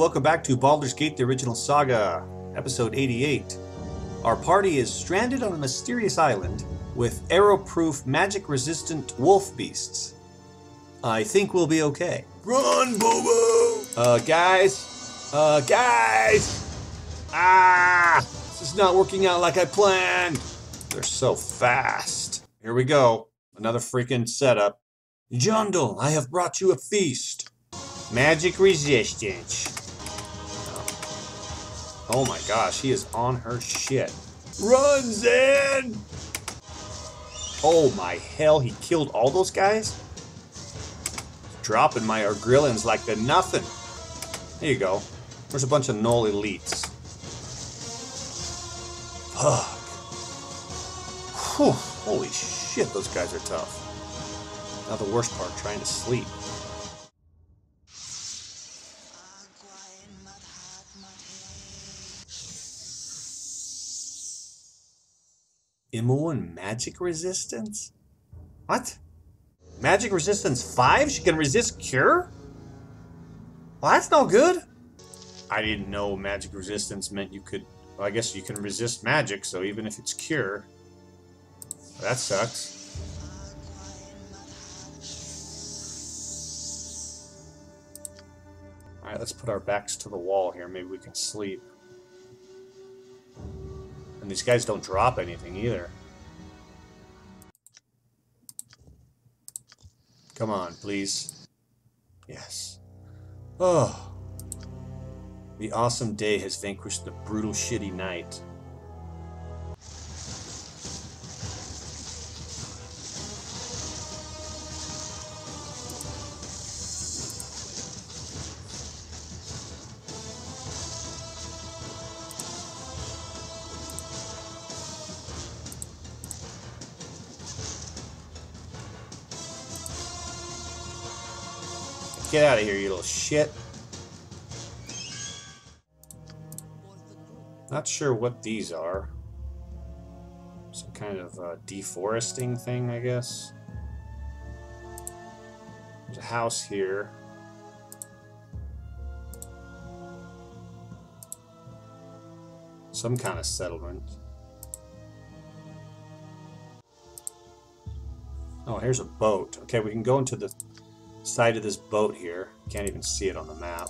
welcome back to Baldur's Gate, the Original Saga, episode 88. Our party is stranded on a mysterious island with arrow-proof, magic-resistant wolf beasts. I think we'll be okay. Run, Bobo! Guys! Ah! This is not working out like I planned! They're so fast. Here we go. Another freaking setup. Jundle, I have brought you a feast. Magic resistance. Oh my gosh, he is on her shit. Run, Zan! Oh my hell, he killed all those guys? Dropping my Argrillins like they're nothing. There you go. There's a bunch of Null Elites. Fuck. Whew, holy shit, those guys are tough. Now the worst part, trying to sleep. Imoen magic resistance? What? Magic resistance 5? She can resist cure? Well, that's no good. I didn't know magic resistance meant you could... Well, I guess you can resist magic, so even if it's cure... Well, that sucks. Alright, let's put our backs to the wall here. Maybe we can sleep. And these guys don't drop anything either. Come on, please. Yes. Oh. The awesome day has vanquished the brutal, shitty night. Get out of here, you little shit. Not sure what these are. Some kind of deforesting thing, I guess. There's a house here. Some kind of settlement. Oh, here's a boat. Okay, we can go into the side of this boat here. Can't even see it on the map.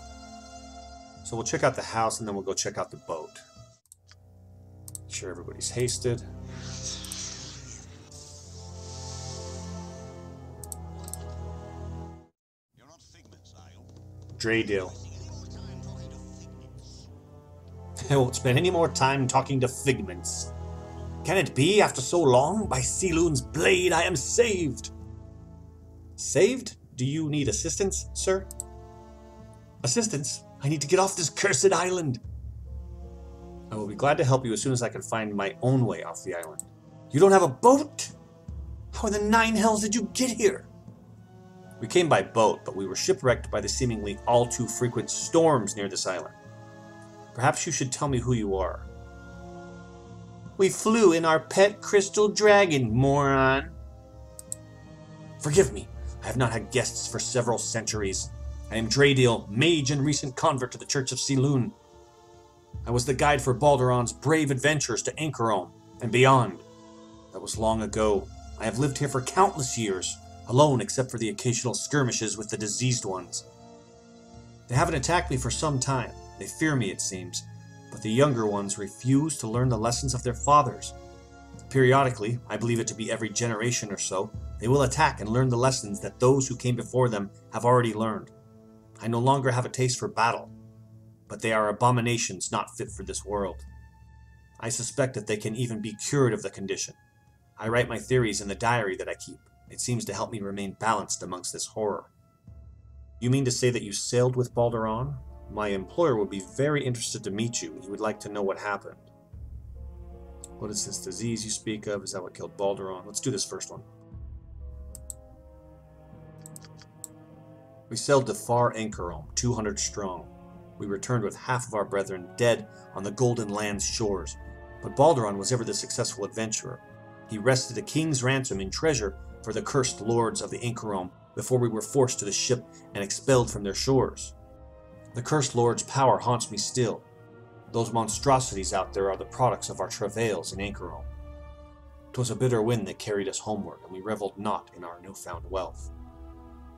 So we'll check out the house and then we'll go check out the boat. Make sure everybody's hasted. You're not figments, I hope. Dradeel. I won't spend any more time talking to figments. Can it be after so long? By Selûne's blade I am saved. Saved? Do you need assistance, sir? Assistance? I need to get off this cursed island. I will be glad to help you as soon as I can find my own way off the island. You don't have a boat? How in the nine hells did you get here? We came by boat, but we were shipwrecked by the seemingly all too frequent storms near this island. Perhaps you should tell me who you are. We flew in our pet crystal dragon, moron. Forgive me. I have not had guests for several centuries. I am Dradeel, mage and recent convert to the Church of Selûne. I was the guide for Balduran's brave adventures to Anchorome and beyond. That was long ago. I have lived here for countless years, alone except for the occasional skirmishes with the diseased ones. They haven't attacked me for some time. They fear me, it seems, but the younger ones refuse to learn the lessons of their fathers. Periodically, I believe it to be every generation or so, they will attack and learn the lessons that those who came before them have already learned. I no longer have a taste for battle, but they are abominations not fit for this world. I suspect that they can even be cured of the condition. I write my theories in the diary that I keep. It seems to help me remain balanced amongst this horror. You mean to say that you sailed with Balduran? My employer would be very interested to meet you. He would like to know what happened. What is this disease you speak of? Is that what killed Balduran? Let's do this first one. We sailed to far Anchorome, 200 strong. We returned with half of our brethren dead on the Golden Land's shores. But Balduran was ever the successful adventurer. He wrested a king's ransom in treasure for the cursed lords of the Anchorome before we were forced to the ship and expelled from their shores. The Cursed Lord's power haunts me still. Those monstrosities out there are the products of our travails in Anchorome. 'Twas a bitter wind that carried us homeward, and we reveled not in our newfound wealth.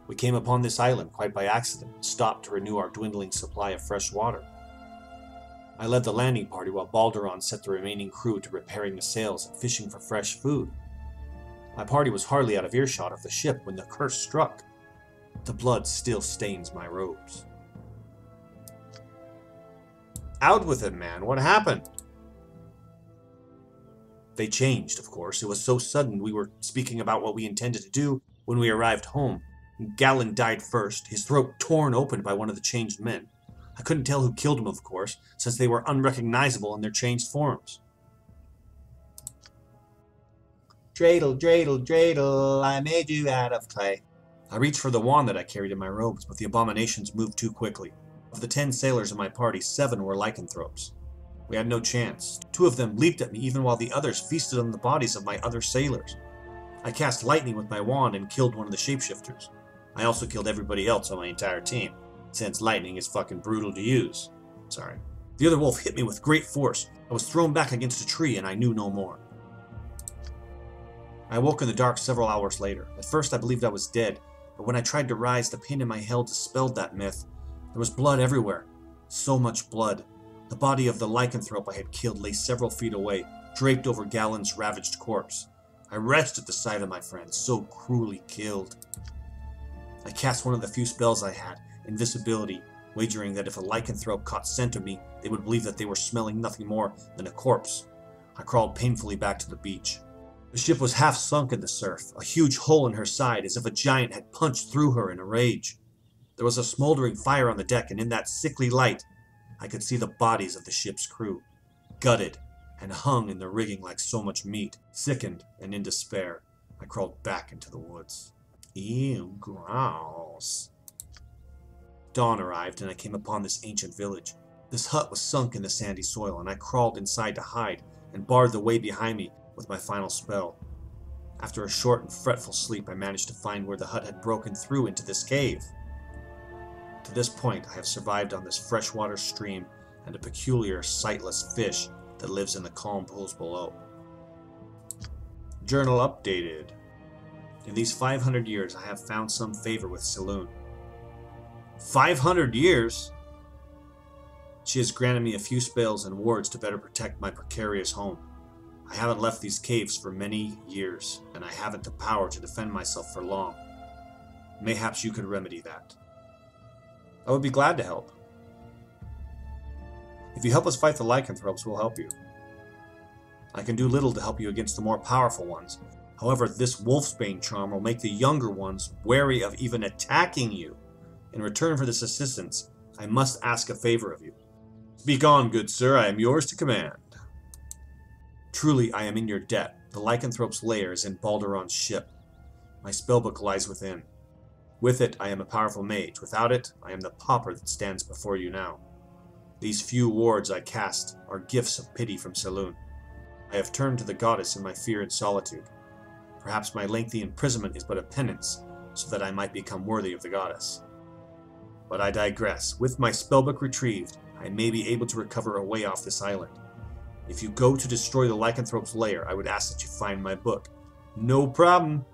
We came upon this island quite by accident and stopped to renew our dwindling supply of fresh water. I led the landing party while Balduran set the remaining crew to repairing the sails and fishing for fresh food. My party was hardly out of earshot of the ship when the curse struck. The blood still stains my robes. Out with it, man. What happened? They changed, of course. It was so sudden we were speaking about what we intended to do when we arrived home. Gallon died first, his throat torn open by one of the changed men. I couldn't tell who killed him, of course, since they were unrecognizable in their changed forms. Dradeel, Dradeel, Dradeel, I made you out of clay. I reached for the wand that I carried in my robes, but the abominations moved too quickly. Of the 10 sailors in my party, 7 were lycanthropes. We had no chance. 2 of them leaped at me even while the others feasted on the bodies of my other sailors. I cast lightning with my wand and killed one of the shapeshifters. I also killed everybody else on my entire team, since lightning is fucking brutal to use. Sorry. The other wolf hit me with great force. I was thrown back against a tree and I knew no more. I woke in the dark several hours later. At first I believed I was dead, but when I tried to rise, the pain in my hell dispelled that myth. There was blood everywhere. So much blood. The body of the lycanthrope I had killed lay several feet away, draped over Gallon's ravaged corpse. I retched at the sight of my friend, so cruelly killed. I cast one of the few spells I had, invisibility, wagering that if a lycanthrope caught scent of me, they would believe that they were smelling nothing more than a corpse. I crawled painfully back to the beach. The ship was half sunk in the surf, a huge hole in her side, as if a giant had punched through her in a rage. There was a smoldering fire on the deck, and in that sickly light, I could see the bodies of the ship's crew, gutted and hung in the rigging like so much meat. Sickened and in despair, I crawled back into the woods. Ew, gross. Dawn arrived, and I came upon this ancient village. This hut was sunk in the sandy soil, and I crawled inside to hide and barred the way behind me with my final spell. After a short and fretful sleep, I managed to find where the hut had broken through into this cave. To this point, I have survived on this freshwater stream and a peculiar, sightless fish that lives in the calm pools below. Journal updated. In these 500 years, I have found some favor with Selûne. 500 years? She has granted me a few spells and wards to better protect my precarious home. I haven't left these caves for many years, and I haven't the power to defend myself for long. Mayhaps you could remedy that. I would be glad to help. If you help us fight the lycanthropes, we'll help you. I can do little to help you against the more powerful ones. However, this Wolfsbane Charm will make the younger ones wary of even attacking you. In return for this assistance, I must ask a favor of you. Speak on, good sir, I am yours to command. Truly, I am in your debt. The lycanthrope's lair is in Balduran's ship. My spellbook lies within. With it, I am a powerful mage. Without it, I am the pauper that stands before you now. These few wards I cast are gifts of pity from Selûne. I have turned to the goddess in my fear and solitude. Perhaps my lengthy imprisonment is but a penance, so that I might become worthy of the goddess. But I digress. With my spellbook retrieved, I may be able to recover a way off this island. If you go to destroy the lycanthrope's lair, I would ask that you find my book. No problem.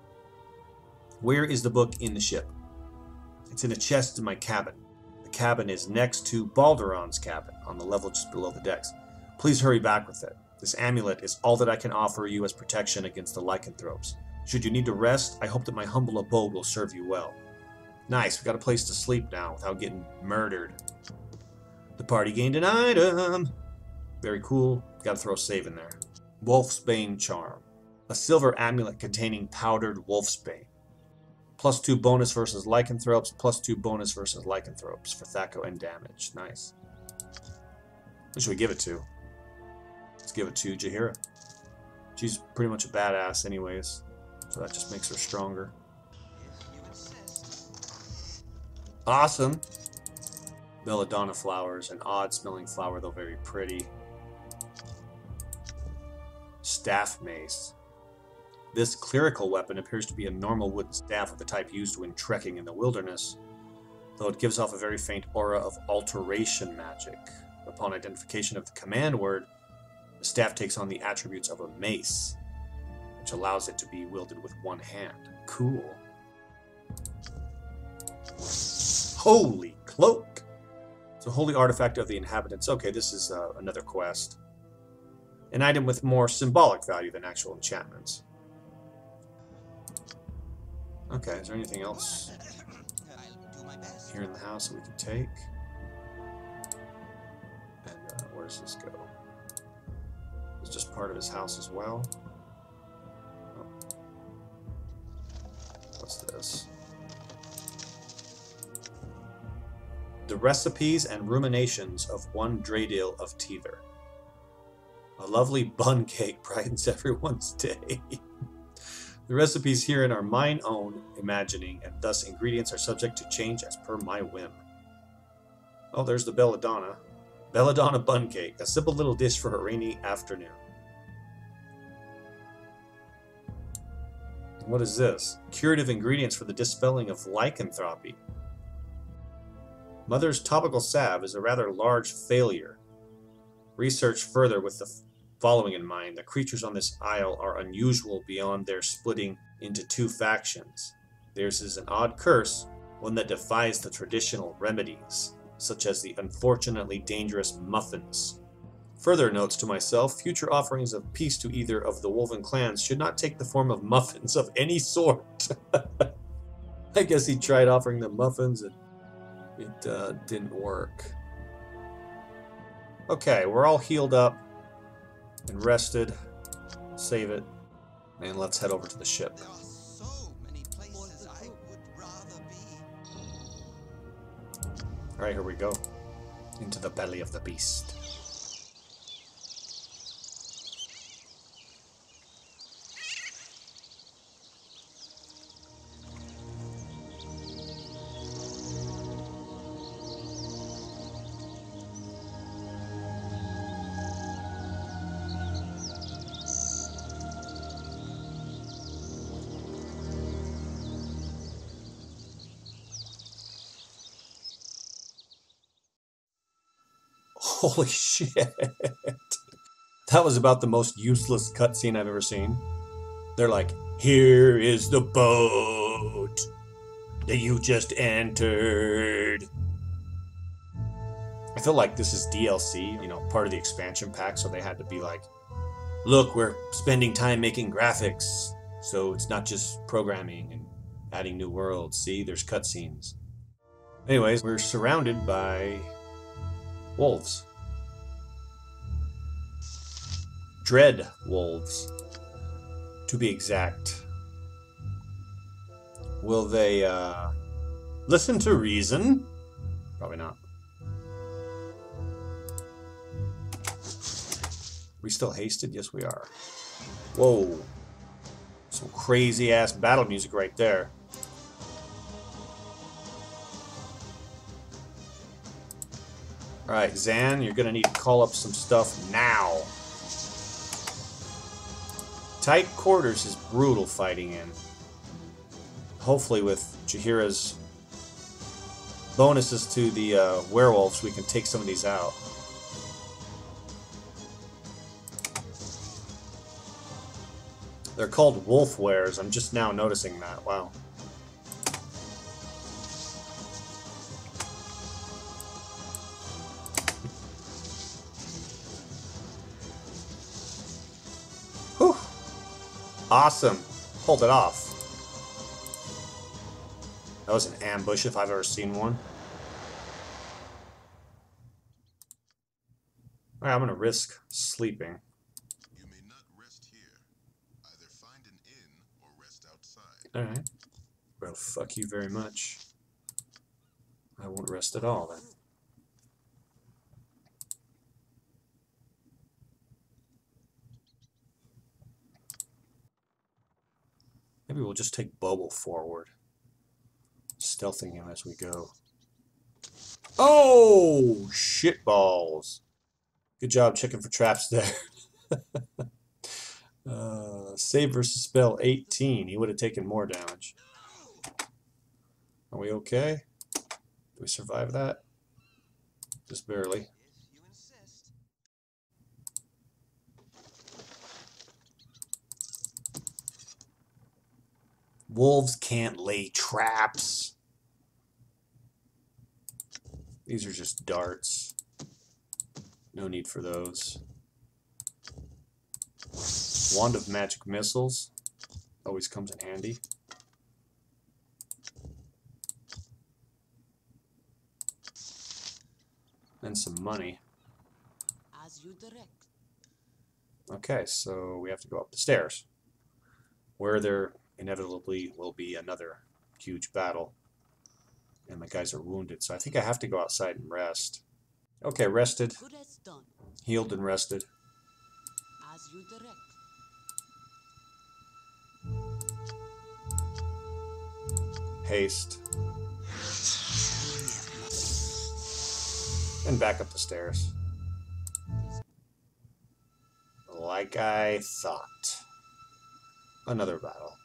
Where is the book in the ship? It's in a chest in my cabin. The cabin is next to Balduran's cabin, on the level just below the decks. Please hurry back with it. This amulet is all that I can offer you as protection against the lycanthropes. Should you need to rest, I hope that my humble abode will serve you well. Nice, we got a place to sleep now without getting murdered. The party gained an item. Very cool. Gotta throw a save in there. Wolfsbane Charm. A silver amulet containing powdered wolfsbane. +2 bonus versus lycanthropes, +2 bonus versus lycanthropes for Thaco and damage. Nice. Who should we give it to? Let's give it to Jaheira. She's pretty much a badass anyways, so that just makes her stronger. Awesome. Belladonna Flowers, an odd-smelling flower, though very pretty. Staff Mace. This clerical weapon appears to be a normal wooden staff of the type used when trekking in the wilderness. though it gives off a very faint aura of alteration magic. Upon identification of the command word, the staff takes on the attributes of a mace, which allows it to be wielded with one hand. Cool. Holy cloak! It's a holy artifact of the inhabitants. Okay, this is another quest. An item with more symbolic value than actual enchantments. Okay, is there anything else here in the house that we can take? And where does this go? It's just part of his house as well. Oh. What's this? The recipes and ruminations of one Dradeel of Teether. A lovely bun cake brightens everyone's day. The recipes herein are mine own imagining, and thus ingredients are subject to change as per my whim. Oh, there's the Belladonna. Belladonna bun cake, a simple little dish for a rainy afternoon. What is this? Curative ingredients for the dispelling of lycanthropy. Mother's topical salve is a rather large failure. Research further with the following in mind, the creatures on this isle are unusual beyond their splitting into two factions. Theirs is an odd curse, one that defies the traditional remedies, such as the unfortunately dangerous muffins. Further notes to myself, future offerings of peace to either of the Wolven clans should not take the form of muffins of any sort. I guess he tried offering them muffins and it didn't work. Okay, we're all healed up and rested. Save it, and let's head over to the ship. There are so many places I would rather be. All right, here we go. Into the belly of the beast. Holy shit. That was about the most useless cutscene I've ever seen. They're like, here is the boat that you just entered. I feel like this is DLC, you know, part of the expansion pack, so they had to be like, look, we're spending time making graphics, so it's not just programming and adding new worlds. See, there's cutscenes. Anyways, we're surrounded by wolves. Dread wolves, to be exact. Will they listen to reason? Probably not. We still hasted? Yes, we are. Whoa. Some crazy ass battle music right there. Alright, Xan, you're gonna need to call up some stuff now. Tight quarters is brutal fighting in. Hopefully with Jaheira's bonuses to the werewolves, we can take some of these out. They're called Wolfweres. I'm just now noticing that. Wow. Awesome. Pulled it off. That was an ambush if I've ever seen one. Alright, I'm gonna risk sleeping. You may not rest here. Either find an inn or rest outside. Alright. Well, fuck you very much. I won't rest at all then. Maybe we'll just take Bobo forward, stealthing him as we go. Oh, shit balls! Good job checking for traps there. Save versus spell 18. He would have taken more damage. Are we okay? Do we survive that? Just barely. Wolves can't lay traps. These are just darts. No need for those. Wand of magic missiles. Always comes in handy. And some money. As you direct. Okay, so we have to go up the stairs, where there inevitably will be another huge battle. And my guys are wounded, so I think I have to go outside and rest. Okay, rested. Healed and rested. As you direct. Haste. And back up the stairs. Like I thought. Another battle.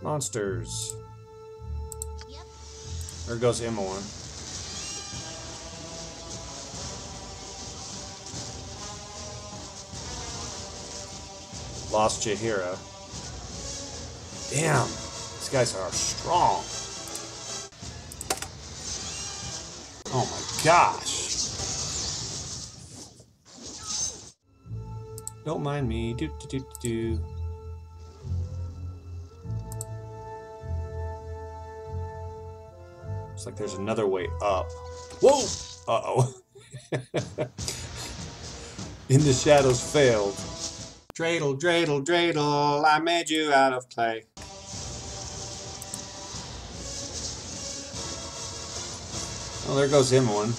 Monsters. Yep. There goes Imoen. Lost Jaheira. Damn, these guys are strong. Oh my gosh. Don't mind me. Do, do, do, do. It's like there's another way up. Whoa! Uh-oh. In the shadows failed. Dradeel, Dradeel, Dradeel, I made you out of clay. Oh, there goes Imoen.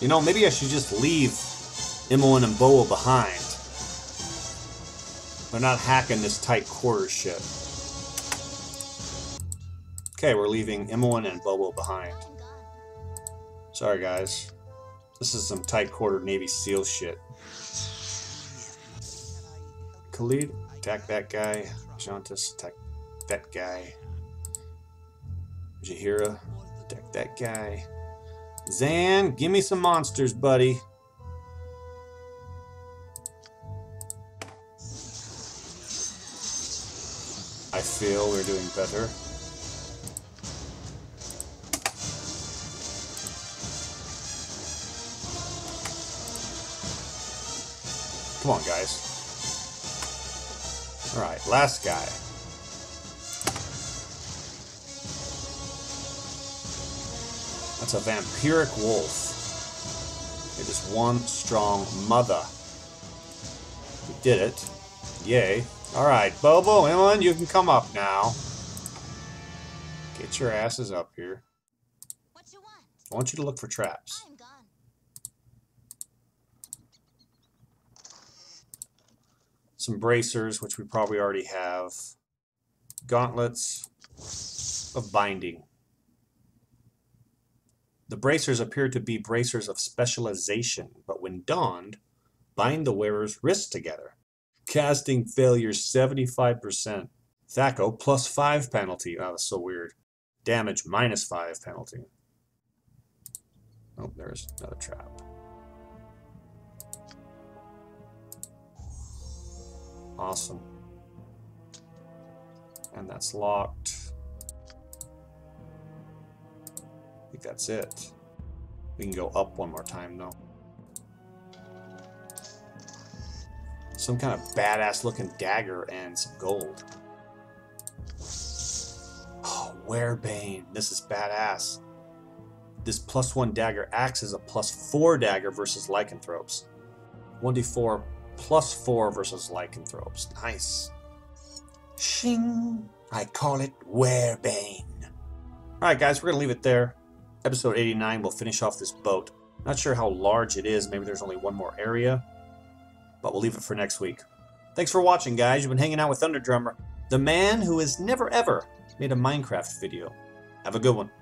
You know, maybe I should just leave Imoen and Bobo behind. They're not hacking this tight quarter shit. Okay, we're leaving Imoen and Bobo behind. Sorry, guys. This is some tight quarter Navy SEAL shit. Khalid, attack that guy. Jantas, attack that guy. Jaheira, attack that guy. Zan, give me some monsters, buddy. I feel we're doing better. Come on, guys. All right, last guy. That's a vampiric wolf. It is one strong mother. We did it. Yay. Alright, Bobo, Imoen, you can come up now. Get your asses up here. What you want? I want you to look for traps. I'm gone. Some bracers, which we probably already have. Gauntlets of binding. The bracers appear to be bracers of specialization, but when donned, bind the wearer's wrists together. Casting failure 75%. Thaco plus 5 penalty. Oh, that's so weird. Damage minus 5 penalty. Oh, there's another trap. Awesome. And that's locked. I think that's it. We can go up one more time though. Some kind of badass looking dagger and some gold. Oh, Werebane. This is badass. This +1 dagger acts as a +4 dagger versus lycanthropes. 1d4 +4 versus lycanthropes. Nice. Shing. I call it Werebane. Alright guys, we're gonna leave it there. Episode 89 will finish off this boat. Not sure how large it is. Maybe there's only one more area. But we'll leave it for next week. Thanks for watching, guys. You've been hanging out with Thunderdrummer, the man who has never ever made a Minecraft video. Have a good one.